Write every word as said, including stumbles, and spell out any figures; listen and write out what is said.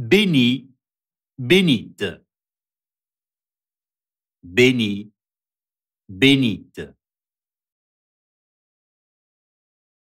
Béni, bénite. Béni, bénite.